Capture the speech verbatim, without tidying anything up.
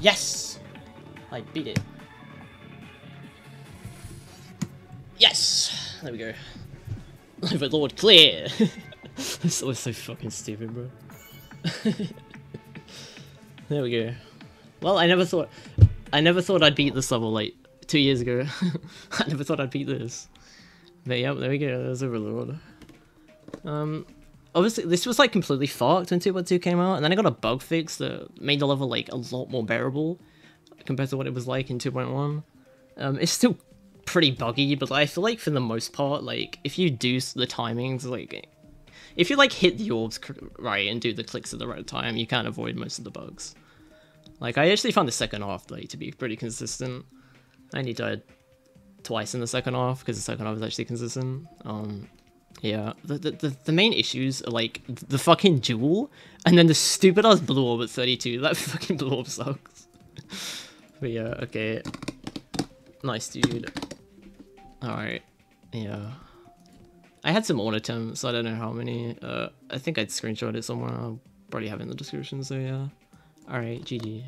Yes! I beat it. Yes! There we go. Overlord clear! This was so fucking stupid, bro. There we go. Well, I never thought... I never thought I'd beat this level, like, two years ago. I never thought I'd beat this. But yep, there we go, there's Overlord. Um... Obviously, this was like completely fucked when two point two came out, and then I got a bug fix that made the level like a lot more bearable compared to what it was like in two point one. Um, it's still pretty buggy, but like, I feel like for the most part, like if you do the timings, like if you like hit the orbs right and do the clicks at the right time, you can avoid most of the bugs. Like I actually found the second half like to be pretty consistent. I only died twice in the second half because the second half is actually consistent. Um. Yeah, the, the the main issues are like the fucking jewel, and then the stupid ass blue orb at thirty-two. That fucking blue orb sucks. But yeah, okay. Nice, dude. Alright, yeah. I had some auto attempts, so I don't know how many. Uh, I think I'd screenshot it somewhere. I'll probably have it in the description, so yeah. Alright, G G.